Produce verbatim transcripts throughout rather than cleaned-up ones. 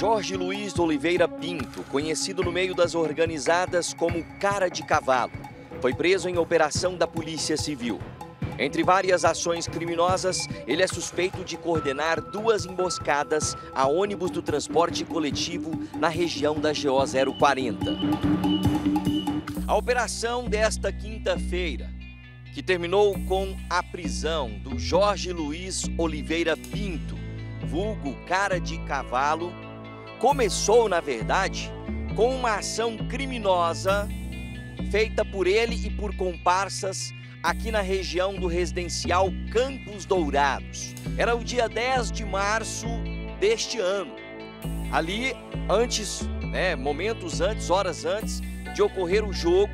Jorge Luiz Oliveira Pinto, conhecido no meio das organizadas como Cara de Cavalo, foi preso em operação da Polícia Civil. Entre várias ações criminosas, ele é suspeito de coordenar duas emboscadas a ônibus do transporte coletivo na região da G O zero quarenta. A operação desta quinta-feira, que terminou com a prisão do Jorge Luiz Oliveira Pinto, vulgo Cara de Cavalo, começou, na verdade, com uma ação criminosa feita por ele e por comparsas aqui na região do residencial Campos Dourados. Era o dia dez de março deste ano. Ali, antes, né, momentos antes, horas antes de ocorrer o jogo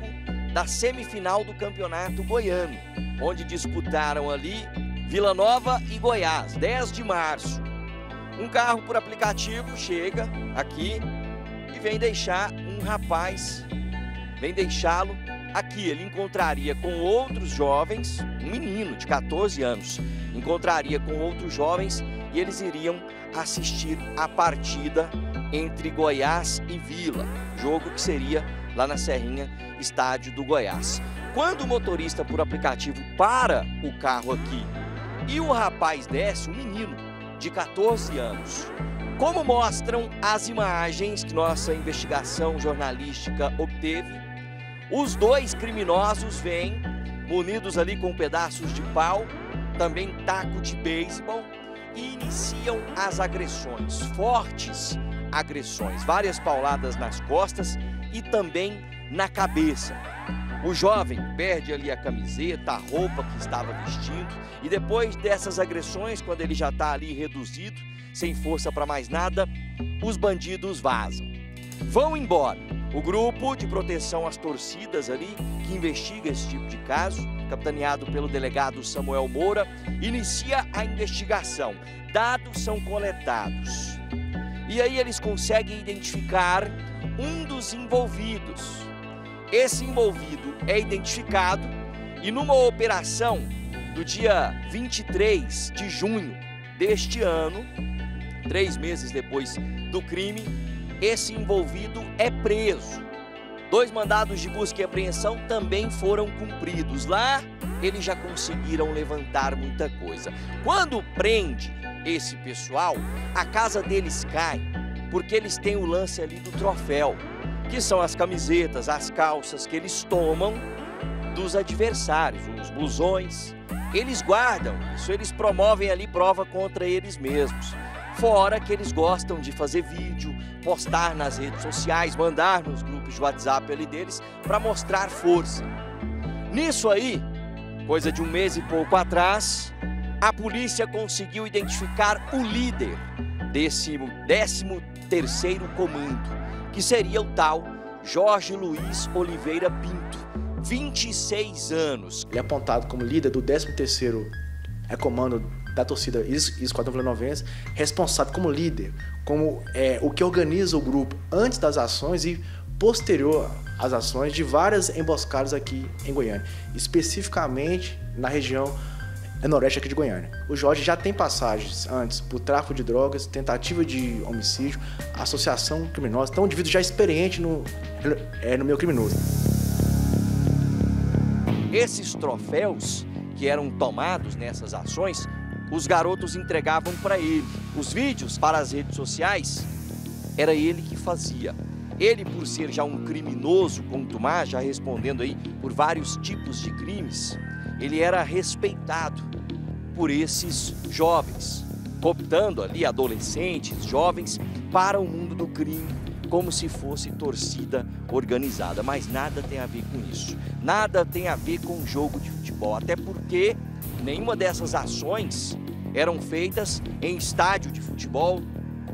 da semifinal do Campeonato Goiano, onde disputaram ali Vila Nova e Goiás, dez de março. Um carro por aplicativo chega aqui e vem deixar um rapaz, vem deixá-lo aqui. Ele encontraria com outros jovens, um menino de quatorze anos, encontraria com outros jovens e eles iriam assistir a partida entre Goiás e Vila, jogo que seria lá na Serrinha, estádio do Goiás. Quando o motorista por aplicativo para o carro aqui e o rapaz desce, um menino de quatorze anos, como mostram as imagens que nossa investigação jornalística obteve, os dois criminosos vêm munidos ali com pedaços de pau, também taco de beisebol, e iniciam as agressões, fortes agressões, várias pauladas nas costas e também na cabeça. O jovem perde ali a camiseta, a roupa que estava vestindo, e depois dessas agressões, quando ele já está ali reduzido, sem força para mais nada, os bandidos vazam. Vão embora. O grupo de proteção às torcidas ali, que investiga esse tipo de caso, capitaneado pelo delegado Samuel Moura, inicia a investigação. Dados são coletados. E aí eles conseguem identificar um dos envolvidos. Esse envolvido é identificado e numa operação do dia vinte e três de junho deste ano, três meses depois do crime, esse envolvido é preso. Dois mandados de busca e apreensão também foram cumpridos. Lá, eles já conseguiram levantar muita coisa. Quando prende esse pessoal, a casa deles cai, porque eles têm o lance ali do troféu, que são as camisetas, as calças que eles tomam dos adversários, os blusões. Eles guardam isso, eles promovem ali prova contra eles mesmos. Fora que eles gostam de fazer vídeo, postar nas redes sociais, mandar nos grupos de WhatsApp ali deles para mostrar força. Nisso aí, coisa de um mês e pouco atrás, a polícia conseguiu identificar o líder desse décimo terceiro comando, que seria o tal Jorge Luiz Oliveira Pinto, vinte e seis anos. Ele é apontado como líder do décimo terceiro comando da torcida X quatrocentos e noventa, responsável como líder, como é, o que organiza o grupo antes das ações e posterior às ações de várias emboscadas aqui em Goiânia, especificamente na região noroeste aqui de Goiânia. O Jorge já tem passagens antes por tráfico de drogas, tentativa de homicídio, associação criminosa, então um indivíduo já experiente no, é, no meio criminoso. Esses troféus que eram tomados nessas ações, os garotos entregavam para ele. Os vídeos para as redes sociais, era ele que fazia. Ele, por ser já um criminoso, contumaz, já respondendo aí por vários tipos de crimes, ele era respeitado por esses jovens, optando ali adolescentes, jovens, para o mundo do crime, como se fosse torcida organizada. Mas nada tem a ver com isso. Nada tem a ver com jogo de futebol, até porque nenhuma dessas ações eram feitas em estádio de futebol,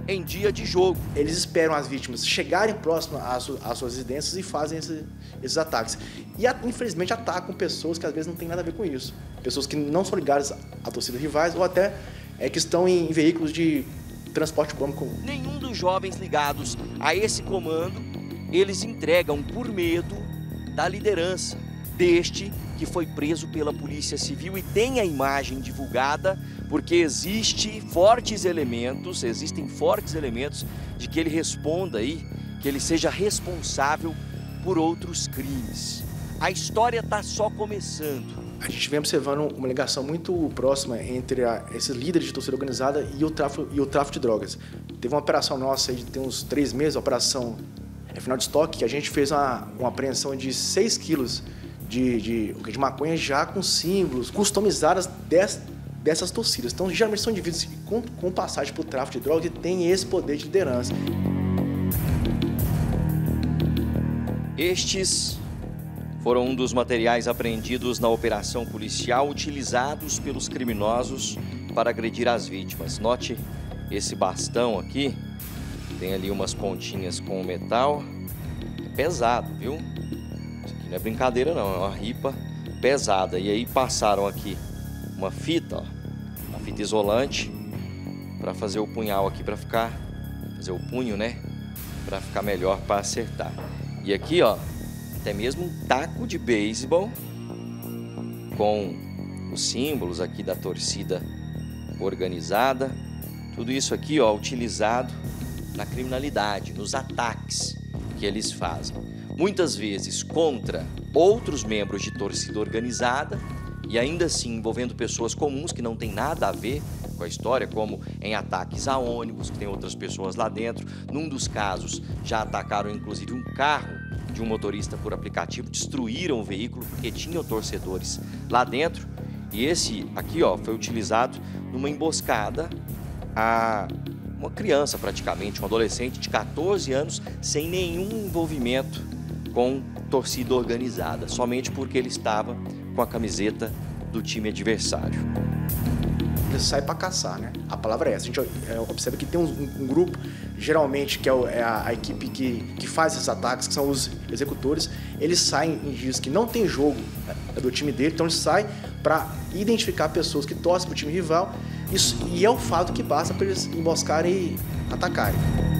em dia de jogo. Eles esperam as vítimas chegarem próximo às suas residências e fazem esse, esses ataques. E, infelizmente, atacam pessoas que, às vezes, não tem nada a ver com isso. Pessoas que não são ligadas à torcida rivais ou até é, que estão em veículos de transporte público. Nenhum dos jovens ligados a esse comando, eles entregam por medo da liderança deste, que que foi preso pela Polícia Civil e tem a imagem divulgada, porque existe fortes elementos, existem fortes elementos de que ele responda aí, que ele seja responsável por outros crimes. A história está só começando. A gente vem observando uma ligação muito próxima entre a, esses líderes de torcida organizada e o, tráfico, e o tráfico de drogas. Teve uma operação nossa aí de tem uns três meses, a operação é, final de estoque, que a gente fez uma, uma apreensão de seis quilos de, de, de maconha já com símbolos customizadas dessas, dessas torcidas. Então, geralmente são indivíduos que, com, com passagem para o tráfico de drogas, e têm esse poder de liderança. Estes foram um dos materiais apreendidos na operação policial utilizados pelos criminosos para agredir as vítimas. Note esse bastão aqui, tem ali umas pontinhas com metal, é pesado, viu? Isso aqui não é brincadeira não, é uma ripa pesada. E aí passaram aqui uma fita, ó, uma fita isolante para fazer o punhal aqui, para ficar, fazer o punho, né? Para ficar melhor para acertar. E aqui, ó, até mesmo um taco de beisebol com os símbolos aqui da torcida organizada. Tudo isso aqui, ó, utilizado na criminalidade, nos ataques que eles fazem. Muitas vezes contra outros membros de torcida organizada e ainda assim envolvendo pessoas comuns que não têm nada a ver com a história, como em ataques a ônibus, que tem outras pessoas lá dentro. Num dos casos, já atacaram inclusive um carro de um motorista por aplicativo, destruíram o veículo porque tinham torcedores lá dentro. E esse aqui, ó, foi utilizado numa emboscada a uma criança, praticamente, um adolescente de quatorze anos, sem nenhum envolvimento com torcida organizada, somente porque ele estava com a camiseta do time adversário. Ele sai para caçar, né? A palavra é essa. A gente observa que tem um, um grupo, geralmente, que é, o, é a, a equipe que, que faz esses ataques, que são os executores. Eles saem em dias que não tem jogo do time dele, então eles saem para identificar pessoas que torcem para o time rival. Isso, e é o fato que basta para eles emboscarem e atacarem.